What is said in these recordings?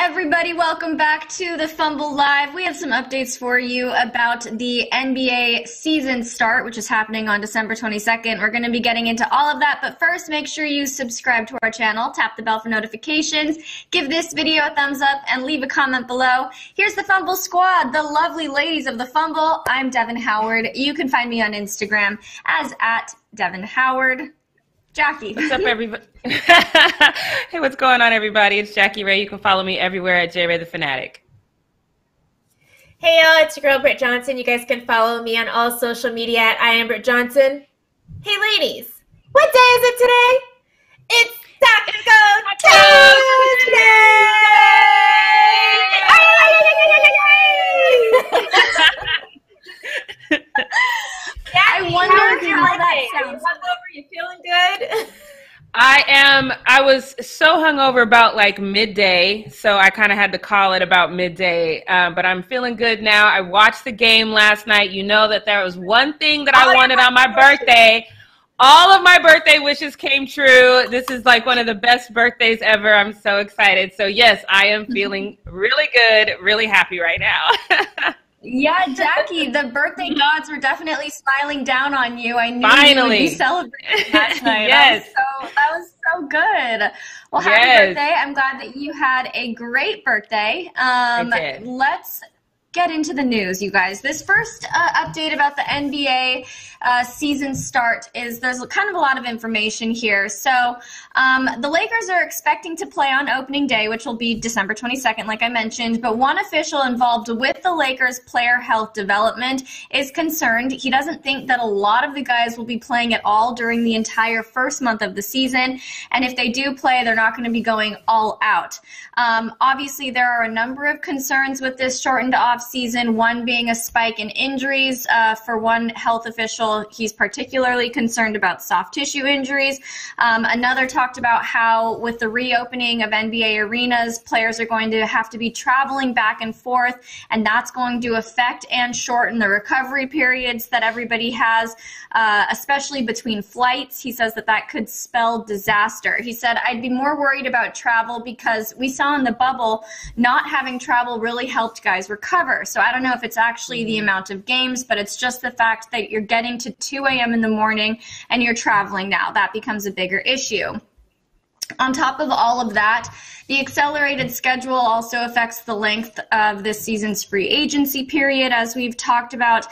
everybody. Welcome back to The Fumble Live. We have some updates for you about the NBA season start, which is happening on December 22nd. We're going to be getting into all of that, but first, make sure you subscribe to our channel, tap the bell for notifications, give this video a thumbs up, and leave a comment below. Here's the Fumble Squad, the lovely ladies of The Fumble. I'm Devin Howard. You can find me on Instagram as @DevinHoward. Jackie. What's up, everybody? Hey, what's going on, everybody? It's Jackie Ray. You can follow me everywhere at JRayTheFanatic. Hey, y'all. It's your girl, Britt Johnson. You guys can follow me on all social media at @IamBrittJohnson. Hey, ladies. What day is it today? It's Taco Tuesday! I wonder how that sounds. You feeling good? I am. I was so hungover about like midday, so I kind of had to call it about midday. But I'm feeling good now. I watched the game last night. You know that there was one thing that I wanted on my birthday. All of my birthday wishes came true. This is like one of the best birthdays ever. I'm so excited. So yes, I am feeling really good, really happy right now. Yeah, Jackie, the birthday gods were definitely smiling down on you. I knew you would be celebrating last night. Yes. That was so good. Well, happy birthday. I'm glad that you had a great birthday. Let's get into the news, you guys. This first update about the NBA season start is there's kind of a lot of information here. So the Lakers are expecting to play on opening day, which will be December 22nd, like I mentioned. But one official involved with the Lakers player health development is concerned. He doesn't think that a lot of the guys will be playing at all during the entire first month of the season. And if they do play, they're not going to be going all out. Obviously, there are a number of concerns with this shortened off season, one being a spike in injuries. For one health official, he's particularly concerned about soft tissue injuries. Another talked about how with the reopening of NBA arenas, players are going to have to be traveling back and forth, and that's going to affect and shorten the recovery periods that everybody has, especially between flights. He says that that could spell disaster. He said, I'd be more worried about travel because we saw in the bubble not having travel really helped guys recover. So I don't know if it's actually the amount of games, but it's just the fact that you're getting to 2 a.m. in the morning and you're traveling now. That becomes a bigger issue. On top of all of that, the accelerated schedule also affects the length of this season's free agency period. As we've talked about,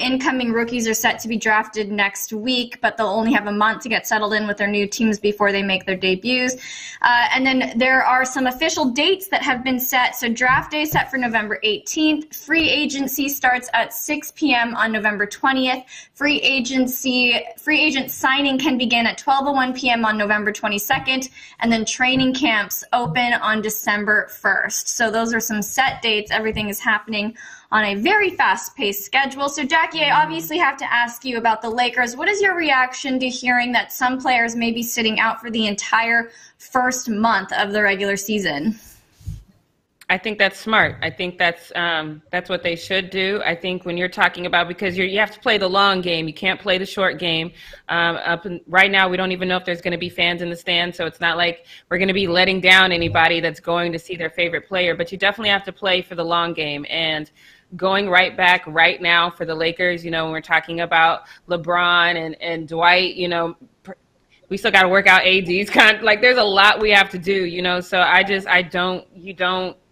incoming rookies are set to be drafted next week, but they'll only have a month to get settled in with their new teams before they make their debuts. And then there are some official dates that have been set. So draft day set for November 18th. Free agency starts at 6 p.m. on November 20th. Free agent signing can begin at 12:01 p.m. on November 22nd. And then training camps open on December 1st. So those are some set dates. Everything is happening on a very fast-paced schedule. So, Jackie, I obviously have to ask you about the Lakers. What is your reaction to hearing that some players may be sitting out for the entire first month of the regular season? I think that's smart. I think that's what they should do. I think when you're talking about, because you have to play the long game, you can't play the short game. Right now, we don't even know if there's going to be fans in the stands, so it's not like we're going to be letting down anybody that's going to see their favorite player. But you definitely have to play for the long game. And going right back right now for the Lakers, you know, when we're talking about LeBron and Dwight, you know, we still got to work out AD's kind of, like there's a lot we have to do, you know. So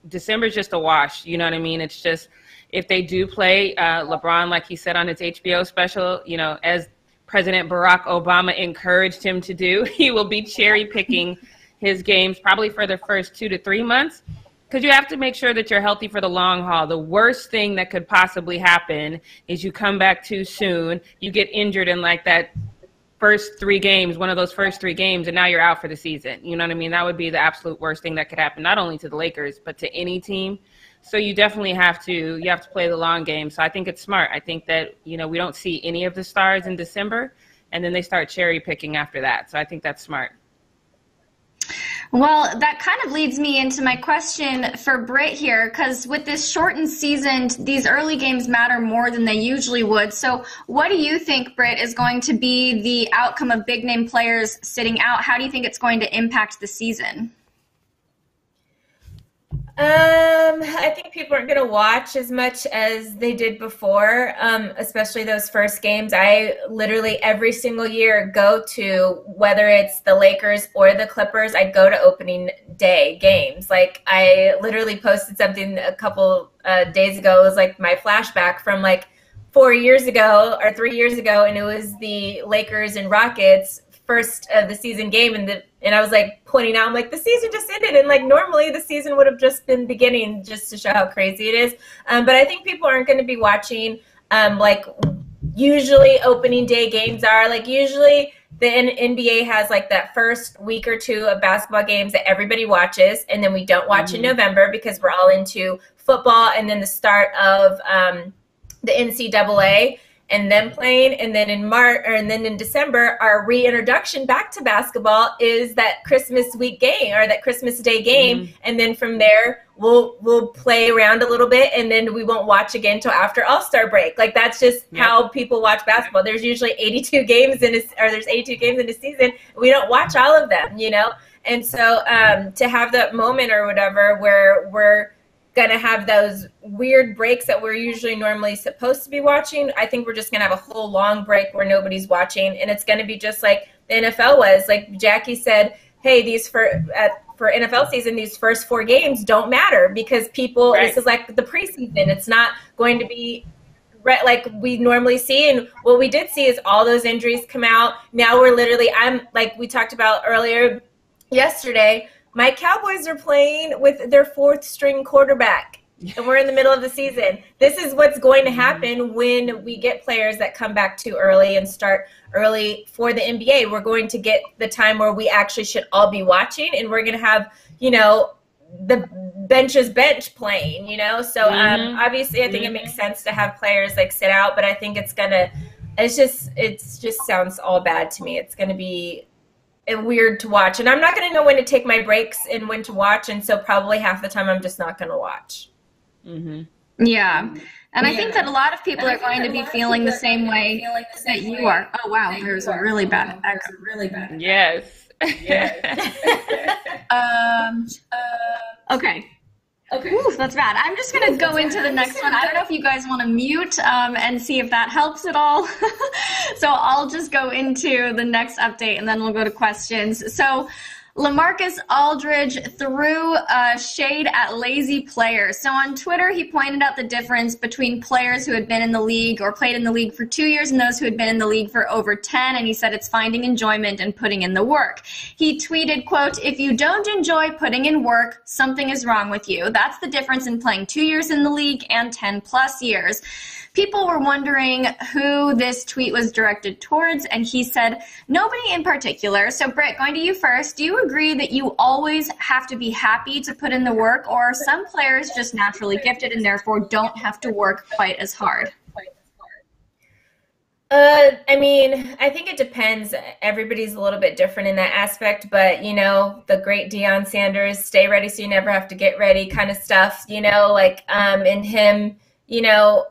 December's just a wash, you know what I mean? It's just if they do play, LeBron, like he said on his HBO special, you know, as President Barack Obama encouraged him to do, he will be cherry picking his games probably for the first 2 to 3 months because you have to make sure that you're healthy for the long haul. The worst thing that could possibly happen is you come back too soon, you get injured in like that first 3 games, one of those first 3 games, and now you're out for the season. You know what I mean? That would be the absolute worst thing that could happen, not only to the Lakers, but to any team. So you definitely have to play the long game. So I think it's smart. I think that, you know, we don't see any of the stars in December, and then they start cherry picking after that. So I think that's smart. Well, that kind of leads me into my question for Britt here, because with this shortened season, these early games matter more than they usually would. So what do you think, Britt, is going to be the outcome of big-name players sitting out? How do you think it's going to impact the season? I think people aren't going to watch as much as they did before, especially those first games. I literally every single year go to, whether it's the Lakers or the Clippers, I go to opening day games. Like, I literally posted something a couple days ago. It was like my flashback from like 4 years ago or 3 years ago, and it was the Lakers and Rockets first of the season game, and I was like pointing out, I'm like, the season just ended, and like normally the season would have just been beginning, just to show how crazy it is. But I think people aren't going to be watching like usually opening day games are. Like usually the NBA has like that first week or two of basketball games that everybody watches, and then we don't watch in November because we're all into football, and then the start of the NCAA. And then playing, and then in March, or and then in December, our reintroduction back to basketball is that Christmas week game, or that Christmas Day game, and then from there we'll play around a little bit, and then we won't watch again till after All-Star break. Like, that's just how people watch basketball. There's usually 82 games in, there's 82 games in a season. We don't watch all of them, you know. And so to have that moment or whatever where we're gonna have those weird breaks that we're usually normally supposed to be watching, I think we're just gonna have a whole long break where nobody's watching, and it's gonna be just like the NFL was. Like Jackie said, hey, these for NFL season, these first four games don't matter because people, this is like the preseason. It's not going to be like we normally see. And what we did see is all those injuries come out. Now we're literally, I'm like we talked about earlier yesterday, my Cowboys are playing with their fourth-string quarterback, and we're in the middle of the season. This is what's going to happen when we get players that come back too early and start early for the NBA. We're going to get the time where we actually should all be watching, and we're going to have, you know, the bench's bench playing, you know. So obviously I think it makes sense to have players, like, sit out, but I think it's going to – it just sounds all bad to me. It's going to be – and weird to watch, and I'm not going to know when to take my breaks and when to watch, and so probably half the time I'm just not going to watch. Yeah, and I think that a lot of people are going to be feeling the same way that you are. Oh wow, there's a really bad echo. Really bad. Yes. Okay. Okay. Ooh, that's bad. I'm just going to go into the next one. I don't know if you guys want to mute and see if that helps at all. So I'll just go into the next update, and then we'll go to questions. So LaMarcus Aldridge threw shade at lazy players. So on Twitter, he pointed out the difference between players who had been in the league or played in the league for 2 years and those who had been in the league for over 10, and he said it's finding enjoyment and putting in the work. He tweeted, quote, "If you don't enjoy putting in work, something is wrong with you. That's the difference in playing 2 years in the league and 10+ years. People were wondering who this tweet was directed towards, and he said, nobody in particular. So, Britt, going to you first, do you agree that you always have to be happy to put in the work, or are some players just naturally gifted and therefore don't have to work quite as hard? I mean, I think it depends. Everybody's a little bit different in that aspect, but, you know, the great Deion Sanders, stay ready so you never have to get ready kind of stuff, you know, like in him, you know,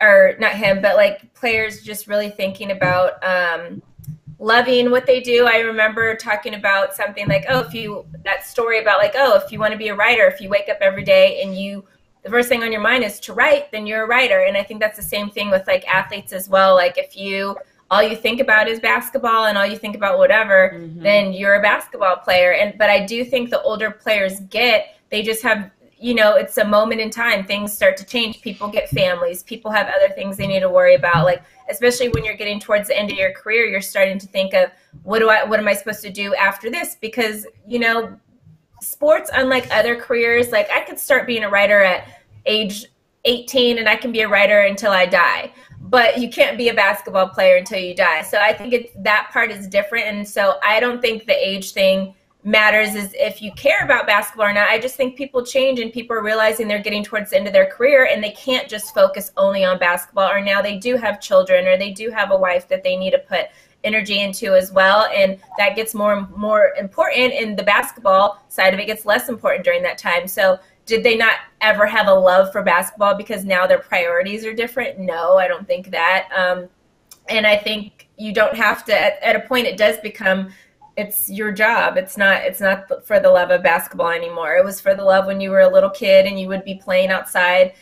or not him, but like players just really thinking about loving what they do. I remember talking about something like, oh, if you, that story about like, oh, if you want to be a writer, if you wake up every day and you, the first thing on your mind is to write, then you're a writer. And I think that's the same thing with like athletes as well. Like if you, all you think about is basketball and all you think about whatever, then you're a basketball player. But I do think the older players get, they just have, you know, it's a moment in time. Things start to change. People get families. People have other things they need to worry about. Like, especially when you're getting towards the end of your career, you're starting to think of what am I supposed to do after this? Because, you know, sports, unlike other careers, like I could start being a writer at age 18 and I can be a writer until I die, but you can't be a basketball player until you die. So I think it's, that part is different. And so I don't think the age thing matters is if you care about basketball or not. I just think people change and people are realizing they're getting towards the end of their career and they can't just focus only on basketball, or now they do have children or they do have a wife that they need to put energy into as well, and that gets more and more important, and the basketball side of it gets less important during that time. So did they not ever have a love for basketball because now their priorities are different? No, I don't think that. And I think you don't have to, at a point it does become it's your job. It's not for the love of basketball anymore. It was for the love when you were a little kid and you would be playing outside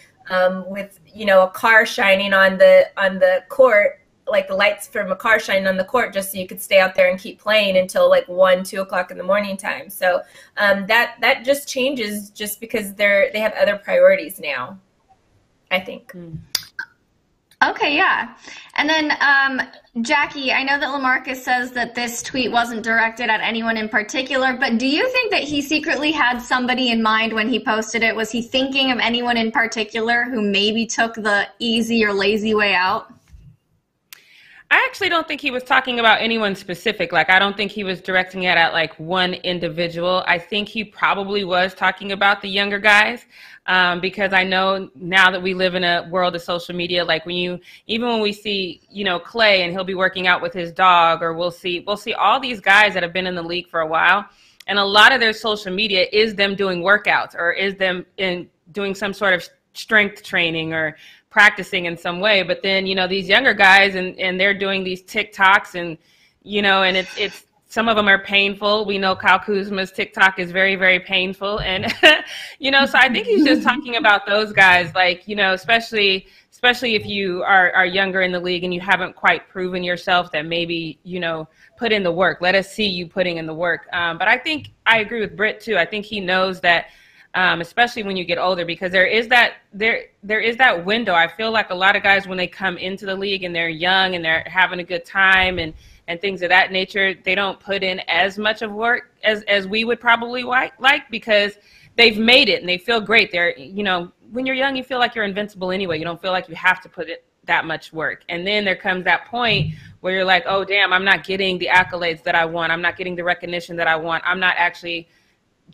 with, you know, a car shining on the court, like the lights from a car shining on the court, just so you could stay out there and keep playing until like 1, 2 o'clock in the morning time. So that just changes just because they have other priorities now, I think. Mm. Okay, yeah. And then, Jackie, I know that LaMarcus says that this tweet wasn't directed at anyone in particular, but do you think that he secretly had somebody in mind when he posted it? Was he thinking of anyone in particular who maybe took the easy or lazy way out? I actually don't think he was talking about anyone specific. Like, I don't think he was directing it at like one individual. I think he probably was talking about the younger guys because I know now that we live in a world of social media, like even when we see, you know, Clay and he'll be working out with his dog, or we'll see all these guys that have been in the league for a while. And a lot of their social media is them doing workouts or is them in doing some sort of strength training or practicing in some way. But then, you know, these younger guys and they're doing these TikToks and, you know, and it's some of them are painful. We know Kyle Kuzma's TikTok is very, very painful. And, you know, so I think he's just talking about those guys, like, you know, especially if you are younger in the league and you haven't quite proven yourself, that maybe, you know, put in the work. Let us see you putting in the work. But I think I agree with Britt too. I think he knows that, especially when you get older, because there is that window. I feel like a lot of guys, when they come into the league and they're young and they're having a good time and things of that nature, they don't put in as much of work as we would probably like, because they've made it and they feel great. They're, you know, when you're young, you feel like you're invincible anyway. You don't feel like you have to put in that much work. And then there comes that point where you're like, oh, damn, I'm not getting the accolades that I want. I'm not getting the recognition that I want. I'm not actually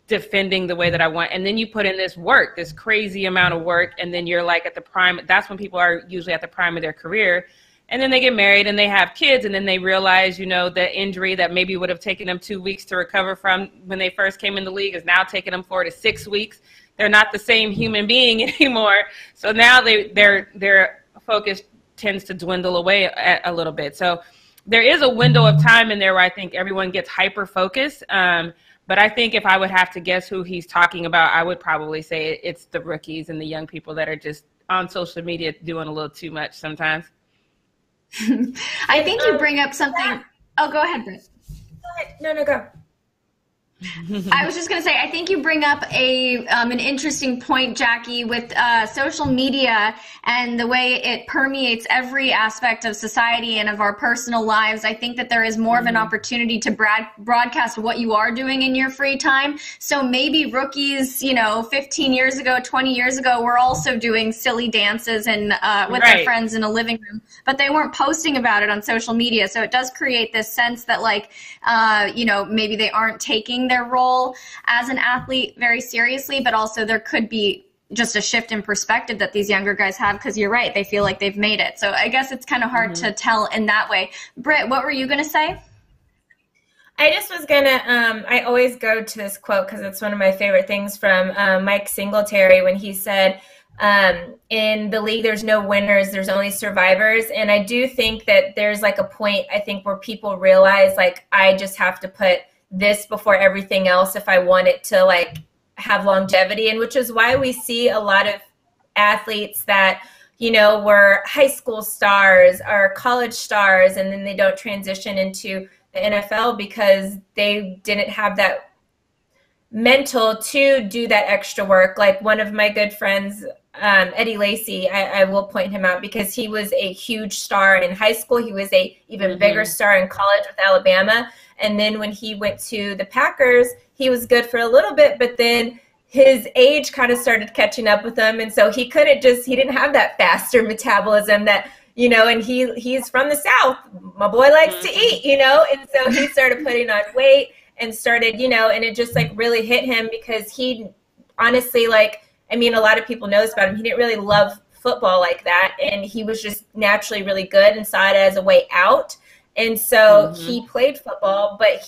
defending the way that I want. And then you put in this work, this crazy amount of work, and then you're like at the prime. That's when people are usually at the prime of their career. And then they get married and they have kids, and then they realize, you know, the injury that maybe would have taken them 2 weeks to recover from when they first came in the league is now taking them 4 to 6 weeks. They're not the same human being anymore. So now their focus tends to dwindle away a little bit. So there is a window of time in there where I think everyone gets hyper-focused. But I think if I would have to guess who he's talking about, I would probably say it's the rookies and the young people that are just on social media doing a little too much sometimes. I think you bring up something. Oh, go ahead, Britt. No, go. I was just going to say, I think you bring up an interesting point, Jackie, with social media and the way it permeates every aspect of society and of our personal lives. I think that there is more of an opportunity to broadcast what you are doing in your free time. So maybe rookies, you know, 15 years ago, 20 years ago, were also doing silly dances and with their friends in a living room, but they weren't posting about it on social media. So it does create this sense that, like, you know, maybe they aren't taking their role as an athlete very seriously, but also there could be just a shift in perspective that these younger guys have, because you're right, they feel like they've made it. So I guess it's kind of hard to tell in that way. Britt, what were you going to say? I just was going to, I always go to this quote because it's one of my favorite things from Mike Singletary, when he said, in the league, there's no winners, there's only survivors. And I do think that there's like a point, I think, where people realize, like, I just have to put this before everything else if I want it to, like, have longevity. And which is why we see a lot of athletes that, you know, were high school stars or college stars, and then they don't transition into the NFL because they didn't have that mental to do that extra work. Like one of my good friends, Eddie Lacy, I will point him out because he was a huge star in high school. He was a even bigger star in college with Alabama. And then when he went to the Packers, he was good for a little bit, but then his age kind of started catching up with him. And so he couldn't just, he didn't have that faster metabolism that, you know, and he's from the South. My boy likes to eat, you know? And so he started putting on weight and started, you know, and it just like really hit him, because he honestly, like, I mean, a lot of people knows about him. He didn't really love football like that. And he was just naturally really good and saw it as a way out. And so he played football, but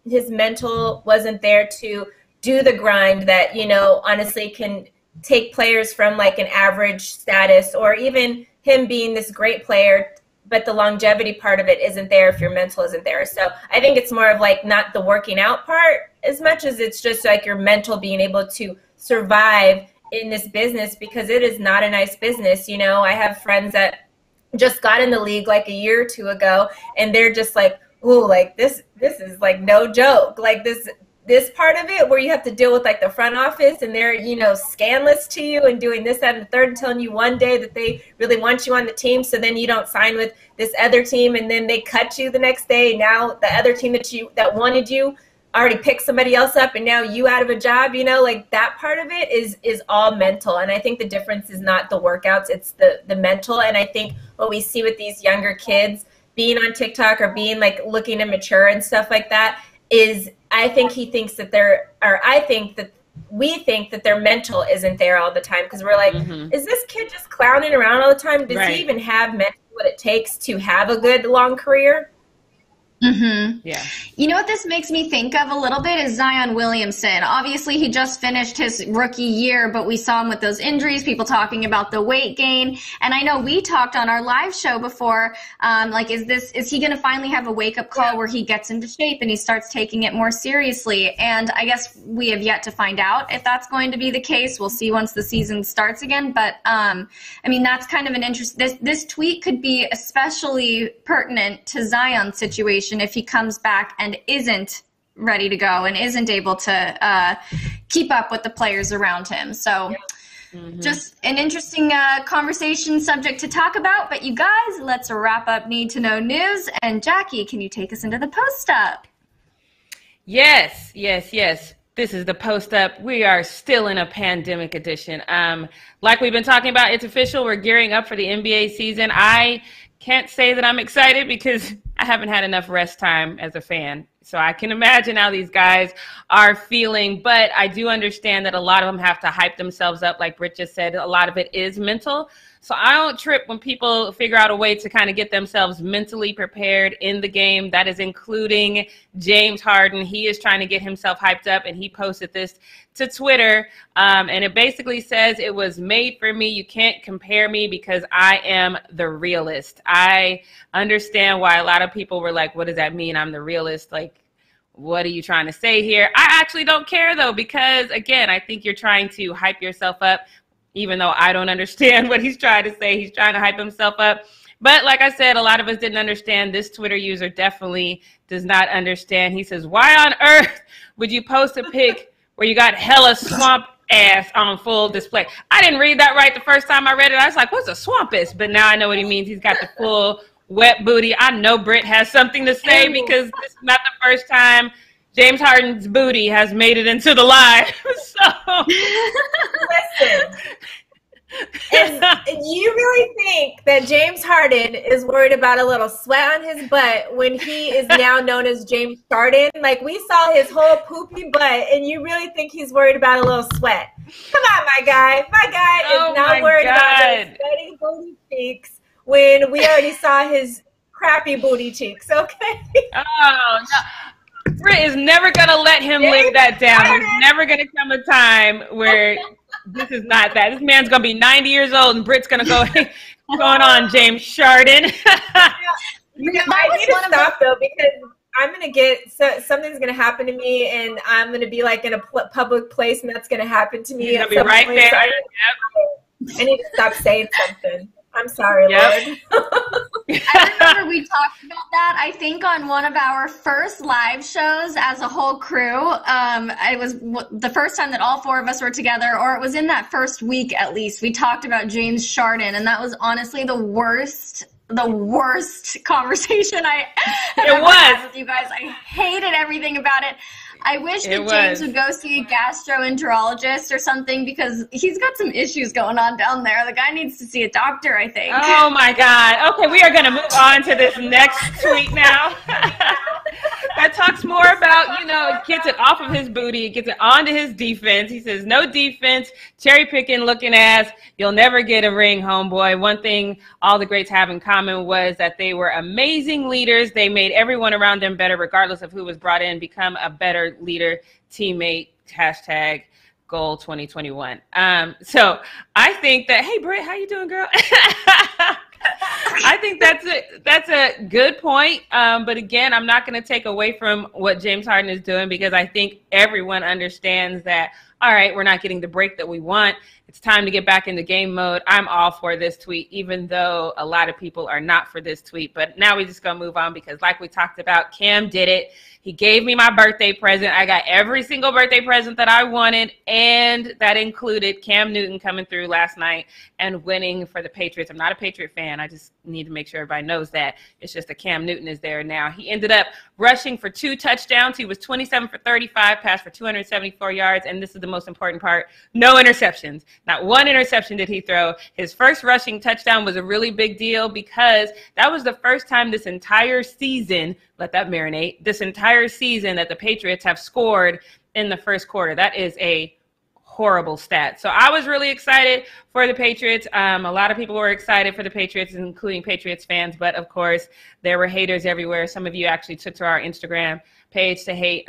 his mental wasn't there to do the grind that, you know, honestly can take players from like an average status, or even him being this great player, but the longevity part of it isn't there if your mental isn't there. So I think it's more of like not the working out part as much as it's just like your mental being able to survive in this business, because it is not a nice business. You know, I have friends that just got in the league like a year or two ago, and they're just like, ooh, like this is like no joke. Like this part of it where you have to deal with like the front office, and they're, you know, scandalous to you and doing this, that, and the third and telling you one day that they really want you on the team. So then you don't sign with this other team, and then they cut you the next day. Now the other team that wanted you already picked somebody else up, and now you out of a job, you know, like that part of it is all mental. And I think the difference is not the workouts, it's the mental. And I think what we see with these younger kids being on TikTok or being like looking to mature and stuff like that is, we think that their mental isn't there all the time, because we're like, is this kid just clowning around all the time? Does he even have mentally what it takes to have a good long career? Yeah. You know what this makes me think of a little bit is Zion Williamson. Obviously, he just finished his rookie year, but we saw him with those injuries, people talking about the weight gain. And I know we talked on our live show before, like, is he going to finally have a wake-up call where he gets into shape and he starts taking it more seriously? And I guess we have yet to find out if that's going to be the case. We'll see once the season starts again. But, I mean, that's kind of an interesting – this tweet could be especially pertinent to Zion's situation if he comes back and isn't ready to go and isn't able to keep up with the players around him. So just an interesting conversation subject to talk about. But you guys, let's wrap up Need to Know News. And Jackie, can you take us into the post-up? Yes, yes, yes. This is the post-up. We are still in a pandemic edition. Like we've been talking about, it's official. We're gearing up for the NBA season. I can't say that I'm excited because I haven't had enough rest time as a fan, so I can imagine how these guys are feeling. But I do understand that a lot of them have to hype themselves up. Like Britt just said, a lot of it is mental. So I don't trip when people figure out a way to kind of get themselves mentally prepared in the game. That is including James Harden. He is trying to get himself hyped up, and he posted this to Twitter. And it basically says, it was made for me. You can't compare me because I am the realest. I understand why a lot of people were like, what does that mean? I'm the realest. Like, what are you trying to say here? I actually don't care, though, because, again, I think you're trying to hype yourself up. Even though I don't understand what he's trying to say, he's trying to hype himself up. But like I said, a lot of us didn't understand. This Twitter user definitely does not understand. He says, why on earth would you post a pic where you got hella swamp ass on full display? I didn't read that right the first time I read it. I was like, what's a swamp ass? But now I know what he means. He's got the full wet booty. I know Britt has something to say because this is not the first time James Harden's booty has made it into the live. So listen, if you really think that James Harden is worried about a little sweat on his butt when he is now known as James Harden, like we saw his whole poopy butt, and you really think he's worried about a little sweat? Come on, my guy. My guy is not worried about his sweaty booty cheeks when we already saw his crappy booty cheeks. Okay. Oh no. Britt is never going to let him live that down. There's never going to come a time where this is not that. This man's going to be 90 years old, and Britt's going to go, hey, what's going on, James Harden? You know, I need to stop, though, because I'm going to get something's going to happen to me, and I'm going to be, like, in a public place, and that's going to happen to me. You're going to be right there. I need to stop saying something. I'm sorry, Lord. I remember we talked about that, I think, on one of our first live shows as a whole crew. It was the first time that all four of us were together, or it was in that first week at least. We talked about James Harden, and that was honestly the worst conversation I ever had with you guys. I hated everything about it. I wish that James would go see a gastroenterologist or something, because he's got some issues going on down there. The guy needs to see a doctor, I think. Oh, my God. Okay, we are going to move on to this next tweet now. That talks more about, you know, it gets it off of his booty. It gets it onto his defense. He says, no defense, cherry-picking looking ass. You'll never get a ring, homeboy. One thing all the greats have in common was that they were amazing leaders. They made everyone around them better, regardless of who was brought in, become a better leader, teammate, hashtag goal 2021. So I think that, hey, Britt, how you doing, girl? I think that's a good point. But again, I'm not going to take away from what James Harden is doing, because I think everyone understands that, all right, we're not getting the break that we want. It's time to get back into game mode. I'm all for this tweet, even though a lot of people are not for this tweet. But now we just going to move on, because like we talked about, Cam did it. He gave me my birthday present. I got every single birthday present that I wanted, and that included Cam Newton coming through last night and winning for the Patriots. I'm not a Patriot fan. I just need to make sure everybody knows that. It's just that Cam Newton is there now. He ended up rushing for 2 touchdowns. He was 27 for 35, passed for 274 yards, and this is the most important part, no interceptions. Not one interception did he throw. His first rushing touchdown was a really big deal, because that was the first time this entire season, let that marinate, this entire season that the Patriots have scored in the first quarter. That is a horrible stat. So I was really excited for the Patriots. A lot of people were excited for the Patriots, including Patriots fans, but of course there were haters everywhere. Some of you actually took to our Instagram page to hate,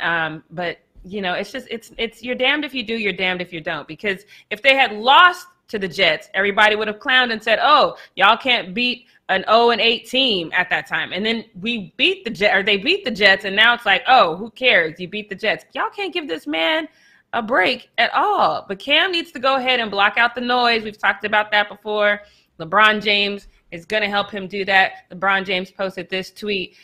but you know, it's just, it's, you're damned if you do, you're damned if you don't, because if they had lost to the Jets, everybody would have clowned and said, oh, y'all can't beat an 0-8 team at that time. And then we beat the Jets, or they beat the Jets, and now it's like, oh, who cares? You beat the Jets. Y'all can't give this man a break at all. But Cam needs to go ahead and block out the noise. We've talked about that before. LeBron James is going to help him do that. LeBron James posted this tweet,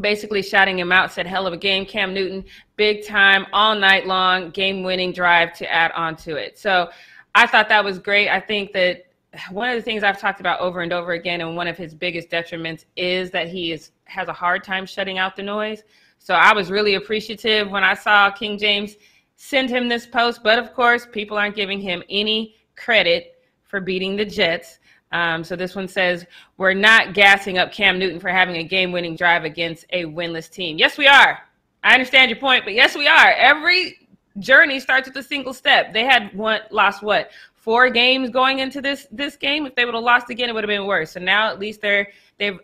basically shouting him out, said, hell of a game, Cam Newton, big time, all night long, game-winning drive to add on to it. So I thought that was great. I think that one of the things I've talked about over and over again, and one of his biggest detriments, is that he has a hard time shutting out the noise. So I was really appreciative when I saw King James send him this post, but of course, people aren't giving him any credit for beating the Jets. So this one says, we're not gassing up Cam Newton for having a game-winning drive against a winless team. Yes, we are. I understand your point, but yes, we are. Every journey starts with a single step. They had lost, what, 4 games going into this game? If they would have lost again, it would have been worse. So now at least they're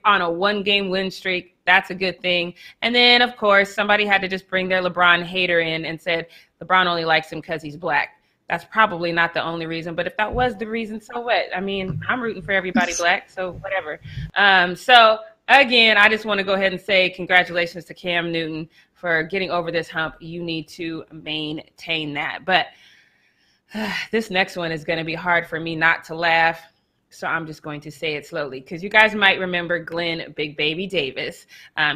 on a 1-game win streak. That's a good thing. And then, of course, somebody had to just bring their LeBron hater in and said, LeBron only likes him because he's black. That's probably not the only reason, but if that was the reason, so what? I mean, I'm rooting for everybody black, so whatever. So again, I just want to go ahead and say congratulations to Cam Newton for getting over this hump. You need to maintain that. But this next one is going to be hard for me not to laugh, so I'm just going to say it slowly, because you guys might remember Glenn Big Baby Davis.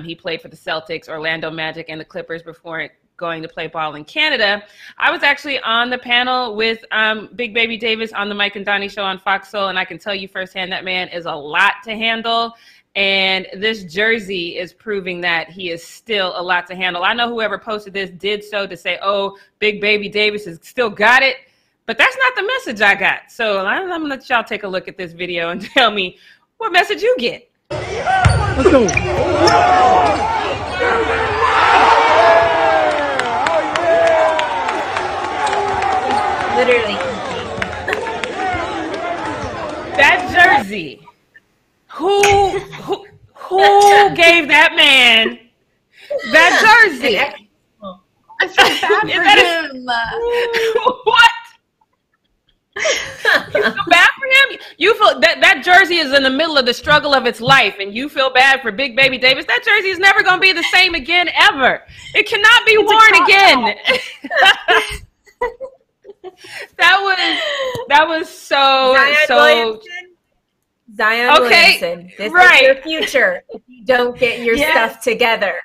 He played for the Celtics, Orlando Magic, and the Clippers before going to play ball in Canada. I was actually on the panel with Big Baby Davis on the Mike and Donnie show on Fox Soul, and I can tell you firsthand that man is a lot to handle, and this jersey is proving that he is still a lot to handle. I know whoever posted this did so to say, oh, Big Baby Davis has still got it, but that's not the message I got. So I'm gonna let y'all take a look at this video and tell me what message you get. Let's go. Literally. That jersey. Who gave that man that jersey? I feel bad for him. What? You feel bad for him? You feel that jersey is in the middle of the struggle of its life, and you feel bad for Big Baby Davis. That jersey is never going to be the same again, ever. It cannot be worn again. That was so Zion Williamson. This is your future if you don't get your stuff together.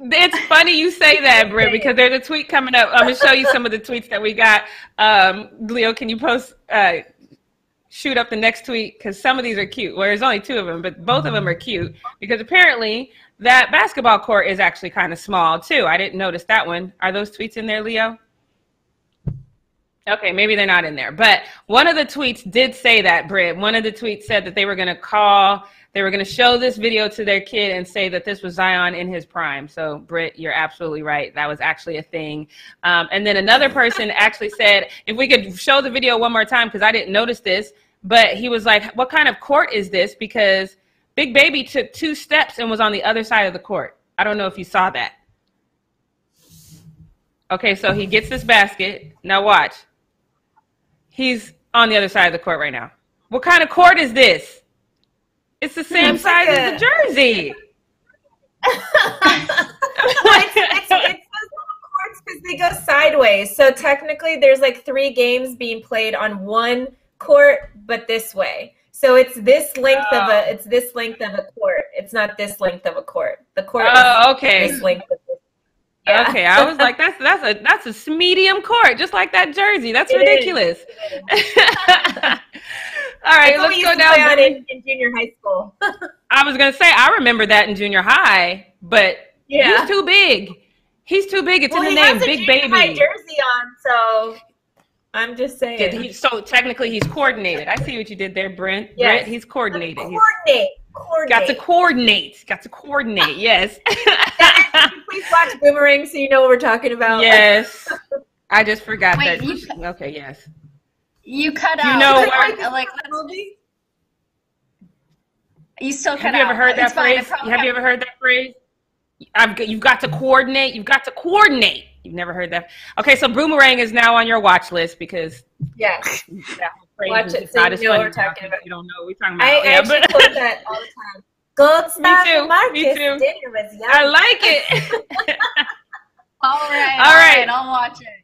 It's funny you say that, Britt, because there's a tweet coming up. I'm gonna show you some of the tweets that we got. Leo, can you shoot up the next tweet, because some of these are cute. Well, there's only 2 of them, but both of them are cute, because apparently that basketball court is actually kind of small too. I didn't notice that one. Are those tweets in there, Leo? Okay, maybe they're not in there, but one of the tweets did say that, Britt. One of the tweets said that they were going to show this video to their kid and say that this was Zion in his prime. So, Britt, you're absolutely right. That was actually a thing. And then another person actually said, if we could show the video one more time, because I didn't notice this, but he was like, what kind of court is this? Because Big Baby took 2 steps and was on the other side of the court. I don't know if you saw that. Okay, so he gets this basket. Now watch. He's on the other side of the court right now. What kind of court is this? It's the same size as the jersey. It's those little courts because they go sideways. So technically there's like 3 games being played on one court, but this way. So it's this length of a court. It's not this length of a court. The court is this length of a yeah. Okay, I was like, that's a medium court, just like that jersey. That's ridiculous. All right, let's go down on in junior high school. I was gonna say I remember that in junior high, but yeah, he's too big. He's too big. It's in the name, Big Baby. He has a junior high jersey on, so I'm just saying. So technically, he's coordinated. I see what you did there, Brent. Yes. Brent, he's coordinated. Coordinate. Got to coordinate. Yes. Please watch Boomerang so you know what we're talking about. Yes. I just forgot that. Okay, yes. You cut out. You know, you still cut out. Have you ever heard that phrase? Have you ever heard that phrase? You've got to coordinate. You've got to coordinate. You've never heard that. Okay, so Boomerang is now on your watch list because yes, watch it. So you know what we're talking about. You don't know what we're talking about. I actually quote that all the time. Gold Star Marcus. Me too. Dinner was yummy. I like it. All right. I'll watch it.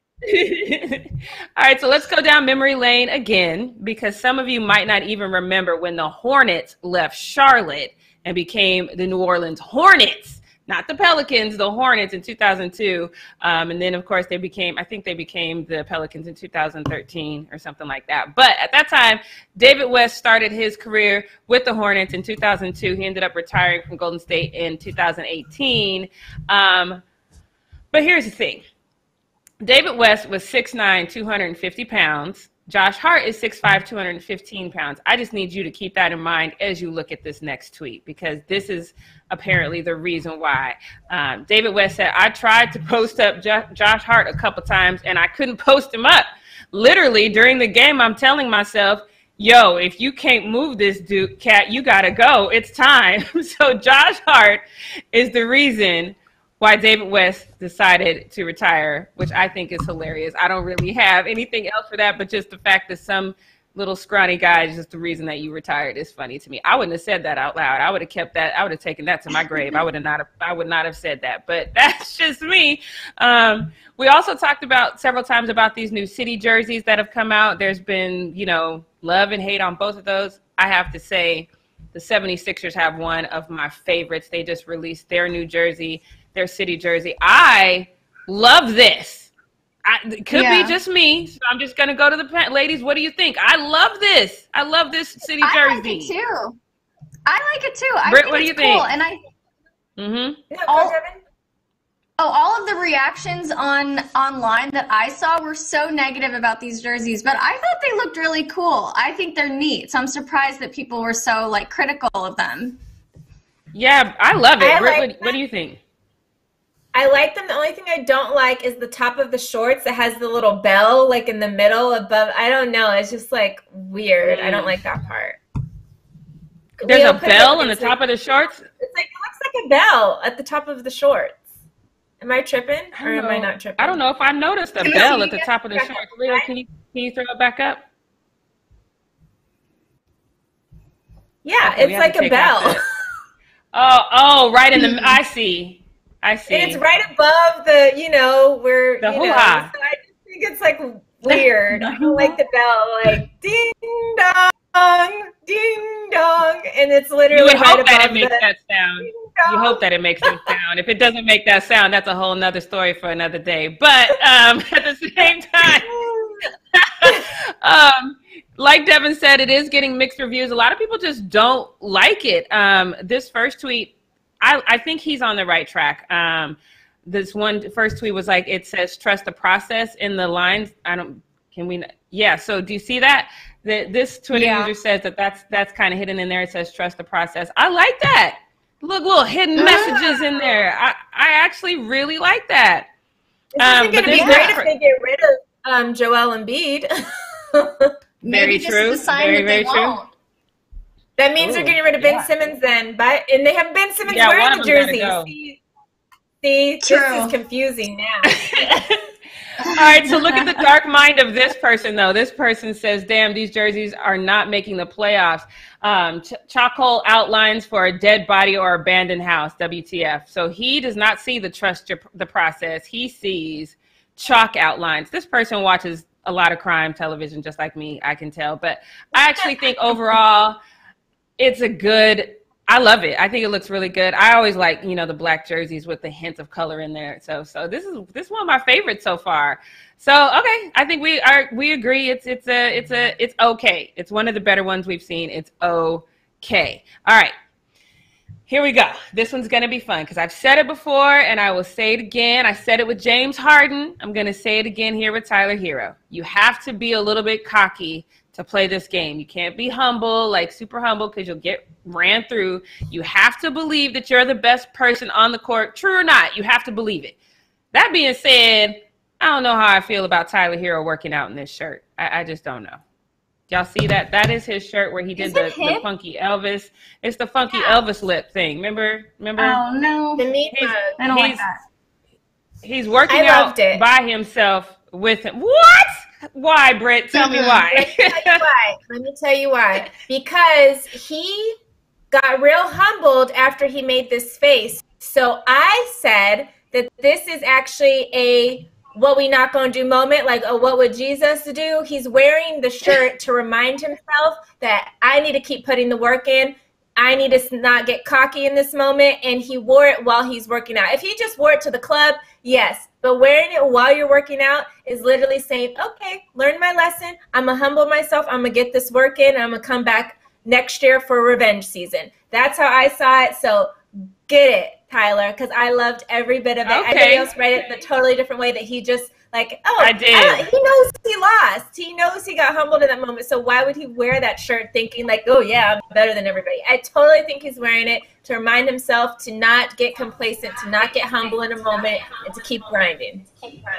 All right, so let's go down memory lane again because some of you might not even remember when the Hornets left Charlotte and became the New Orleans Hornets. Not the Pelicans, the Hornets in 2002. And then, of course, I think they became the Pelicans in 2013 or something like that. But at that time, David West started his career with the Hornets in 2002. He ended up retiring from Golden State in 2018. But here's the thing. David West was 6'9", 250 pounds. Josh Hart is 6'5", 215 pounds. I just need you to keep that in mind as you look at this next tweet because this is apparently the reason why. David West said, I tried to post up Josh Hart a couple times and I couldn't post him up. Literally during the game, I'm telling myself, yo, if you can't move this dude, cat, you gotta go. It's time. So Josh Hart is the reason why David West decided to retire, which I think is hilarious. I don't really have anything else for that, but just the fact that some little scrawny guy is just the reason that you retired is funny to me. I wouldn't have said that out loud. I would have kept that. I would have taken that to my grave. I would not have said that, but that's just me. We also talked about several times about these new city jerseys that have come out. There's been, you know, love and hate on both of those. I have to say the 76ers have one of my favorites. They just released their new jersey, their city jersey. I love this. It could be just me, so I'm just going to go to the ladies. What do you think? I love this. I love this city jersey. I like it too. I like it too. Britt, what do you think? Cool. And I all of the reactions online that I saw were so negative about these jerseys, but I thought they looked really cool. I think they're neat. So I'm surprised that people were so like critical of them. Yeah, I love it. Britt, what do you think? I like them. The only thing I don't like is the top of the shorts that has the little bell like in the middle above. I don't know. It's just like weird. I don't like that part. There's a bell on the top of the shorts? It's like it looks like a bell at the top of the shorts. Am I tripping or am I not tripping? I don't know if I noticed a bell at the top of the shorts. Leo, can you throw it back up? Yeah, it's like a bell. Oh, right in the I see. I see. And it's right above the, you know, where, the hoo-ha. So I just think it's like weird. I don't like the bell, like ding dong, and it's literally. You would hope that it makes that sound. You hope that it makes that sound. If it doesn't make that sound, that's a whole nother story for another day. But at the same time, like Devin said, it is getting mixed reviews. A lot of people just don't like it. This first tweet. I think he's on the right track. This one first tweet was like, it says, trust the process in the lines. Yeah. So do you see that? This Twitter user says that's kind of hidden in there. It says, trust the process. I like that. Look, little hidden messages in there. I actually really like that. It's going to be great if they get rid of Joel Embiid. Very true. Very, very true. That means they're getting rid of Ben Simmons then, and they have Ben Simmons wearing the jersey. See, this is confusing now. All right, so look at the dark mind of this person, though. This person says, damn, these jerseys are not making the playoffs. Charcoal outlines for a dead body or abandoned house, WTF. So he does not see the trust the process. He sees chalk outlines. This person watches a lot of crime television, just like me, I can tell. But I actually think overall it's a good – I love it. I think it looks really good. I always like, you know, the black jerseys with the hint of color in there. So this is one of my favorites so far. So okay, I think we agree. It's okay. It's one of the better ones we've seen. It's okay. All right, here we go. This one's gonna be fun because I've said it before and I will say it again. I said it with James Harden. I'm gonna say it again here with Tyler Herro. You have to be a little bit cocky to play this game. You can't be humble, like super humble, because you'll get ran through. You have to believe that you're the best person on the court. True or not, you have to believe it. That being said, I don't know how I feel about Tyler Herro working out in this shirt. I just don't know. Y'all see that? That is his shirt where he did the funky Elvis. It's the funky Elvis lip thing. Remember? Oh, no. I don't like that. He's working out by himself with him. What? Why, Britt? Tell me why. Let me tell you why. Because he got real humbled after he made this face. So I said that this is actually a what we not going to do moment, like a what would Jesus do? He's wearing the shirt to remind himself that I need to keep putting the work in. I need to not get cocky in this moment, and he wore it while he's working out. If he just wore it to the club, yes, but wearing it while you're working out is literally saying, okay, learn my lesson. I'm going to humble myself. I'm going to get this work in. I'm going to come back next year for revenge season. That's how I saw it, so get it, Tyler, because I loved every bit of it. Okay. Everybody else read it in a totally different way that he just like, oh, I did. He knows he lost. He knows he got humbled in that moment. So why would he wear that shirt thinking like, oh, yeah, I'm better than everybody? I totally think he's wearing it to remind himself to not get complacent, to not get humble in a moment, and to keep grinding. All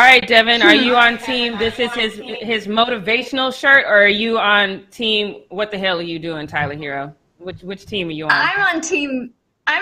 right, Devin, are you on team this is his motivational shirt, or are you on team what the hell are you doing, Tyler Herro? Which team are you on? I'm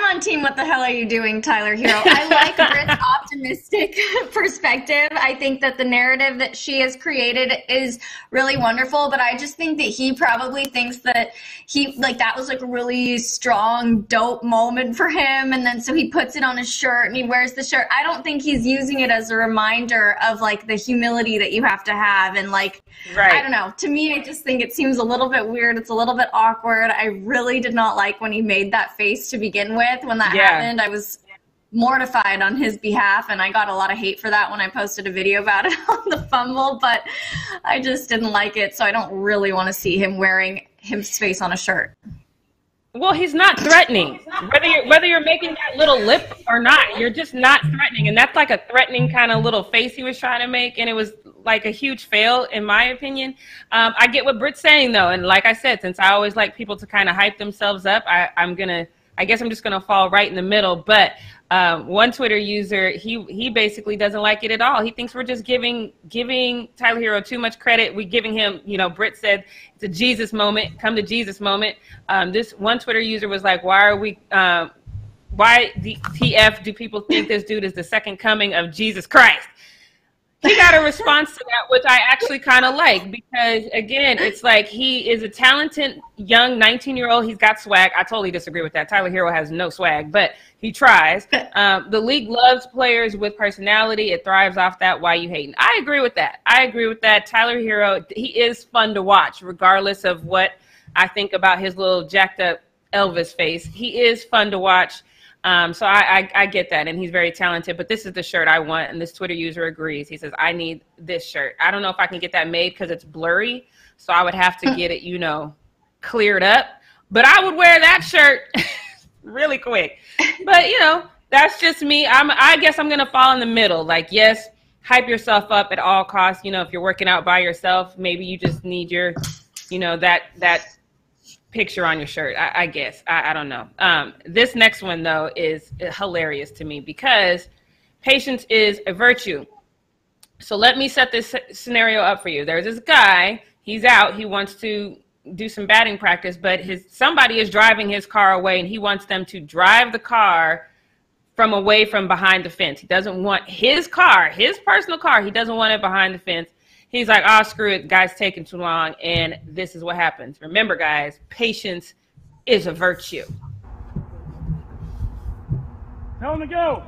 on team what the hell are you doing, Tyler Herro. I like Britt's optimistic perspective. I think that the narrative that she has created is really wonderful, but I just think that he probably thinks that he, like, that was like a really strong, dope moment for him, and then so he puts it on his shirt and he wears the shirt. I don't think he's using it as a reminder of like the humility that you have to have and like, right. I don't know. To me, I just think it seems a little bit weird. It's a little bit awkward. I really did not like when he made that face to begin with. When that happened, I was mortified on his behalf, and I got a lot of hate for that when I posted a video about it on The Fumble, but I just didn't like it, so I don't really want to see him wearing his face on a shirt. Well, he's not threatening. Whether you're making that little lip or not, you're just not threatening, and that's like a threatening kind of little face he was trying to make, and it was like a huge fail, in my opinion. I get what Britt's saying, though, and like I said, since I always like people to kind of hype themselves up, I guess I'm just gonna fall right in the middle, but one Twitter user, he basically doesn't like it at all. He thinks we're just giving Tyler Herro too much credit. We're giving him, you know, Britt said it's a Jesus moment, come to Jesus moment. This one Twitter user was like, why the TF do people think this dude is the second coming of Jesus Christ? He got a response to that, which I actually kind of like, because, again, it's like he is a talented young 19-year-old. He's got swag. I totally disagree with that. Tyler Herro has no swag, but he tries. The league loves players with personality. It thrives off that. Why you hating? I agree with that. Tyler Herro, he is fun to watch, regardless of what I think about his little jacked-up Elvis face. He is fun to watch. So I get that, and he's very talented, but this is the shirt I want, and this Twitter user agrees. He says, I need this shirt. I don't know if I can get that made because it's blurry, so I would have to get it, you know, cleared up. But I would wear that shirt really quick. But, you know, that's just me. I guess I'm going to fall in the middle. Like, yes, hype yourself up at all costs. You know, if you're working out by yourself, maybe you just need your, you know, that picture on your shirt, I guess. I don't know. This next one, though, is hilarious to me because patience is a virtue. So let me set this scenario up for you. There's this guy. He's out. He wants to do some batting practice, but somebody is driving his car away, and he wants them to drive the car from away from behind the fence. He doesn't want his car, his personal car. He doesn't want it behind the fence. He's like, oh, screw it. Guys, taking too long. And this is what happens. Remember, guys, patience is a virtue. Tell him to go.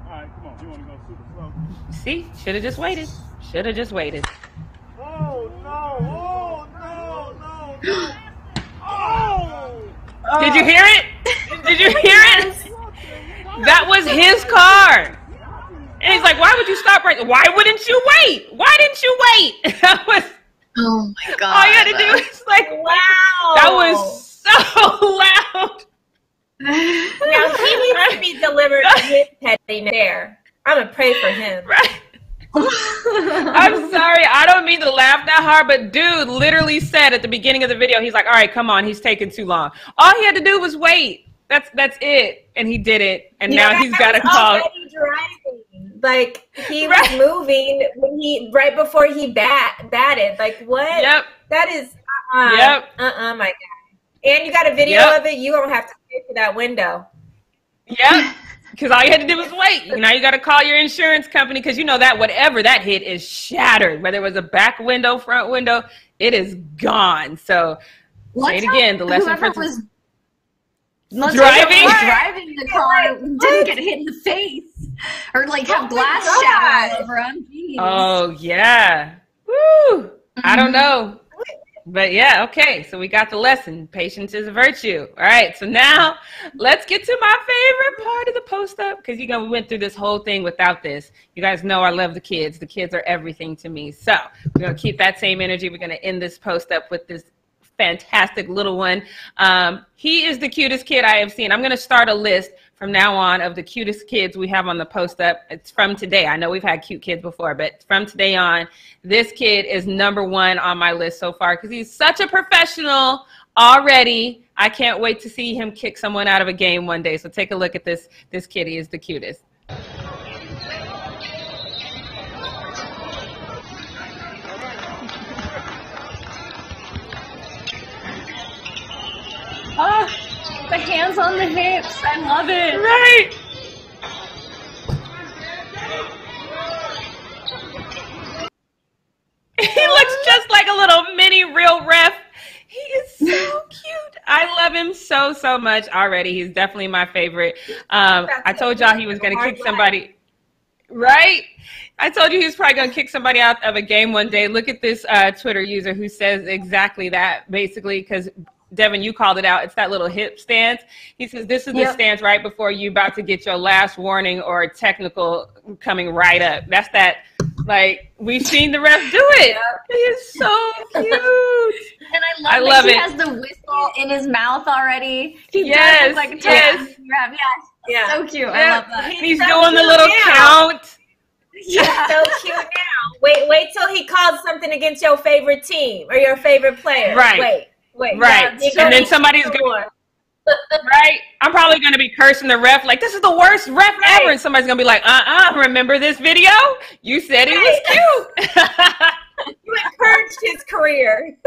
All right, come on. You want to go super slow? See? Should have just waited. Should have just waited. Oh, no. Oh, no, no, no. Oh. Did you hear it? Did you hear it? That was his car. And he's like, why would you stop right? Why wouldn't you wait? Why didn't you wait? That was, oh my God. All you had to do is like, wow. That was so loud. Now he needs to be delivered his petty there. I'm going to pray for him. Right. I'm sorry, I don't mean to laugh that hard, but dude literally said at the beginning of the video, he's like, all right, come on, he's taking too long. All he had to do was wait. That's it. And he did it. And now he's got a call. Like, he was moving when he, right before he batted. Like, what? Yep. That is, yep. My God. And you got a video of it. You don't have to pay for that window. Yep. Because all you had to do was wait. Now you got to call your insurance company because you know that whatever that hit is shattered. Whether it was a back window, front window, it is gone. So, say it again. The lesson was driving the car didn't get hit in the face or like have glass shattered over on. Jeez. Oh, yeah. Woo. I don't know. But yeah, okay, so we got the lesson. Patience is a virtue. All right, so now let's get to my favorite part of the post-up because, you know, we went through this whole thing without this. You guys know I love the kids. The kids are everything to me. So we're going to keep that same energy. We're going to end this post-up with this fantastic little one. He is the cutest kid I have seen. I'm going to start a list from now on of the cutest kids we have on the post-up. It's from today. I know we've had cute kids before, but from today on, this kid is #1 on my list so far because he's such a professional already. I can't wait to see him kick someone out of a game one day. So take a look at this. This kid, he is the cutest. Oh. The hands on the hips. I love it. Right. He looks just like a little mini real ref. He is so cute. I love him so, so much already. He's definitely my favorite. I told y'all he was going to kick somebody. Right? I told you he was probably going to kick somebody out of a game one day. Look at this Twitter user who says exactly that, basically, because Devin, you called it out. It's that little hip stance. He says, this is the stance right before you about to get your last warning or technical coming right up. That's that, like, we've seen the refs do it. He is so cute. And I love it. He has the whistle in his mouth already. He does. Like, yeah. So cute. I love that. He's doing the little count. He's so cute now. Wait till he calls something against your favorite team or your favorite player. Right. Wait, right, and then somebody's going, right? I'm probably going to be cursing the ref, like, this is the worst ref ever, and somebody's going to be like, remember this video? You said it was cute. You encouraged his career.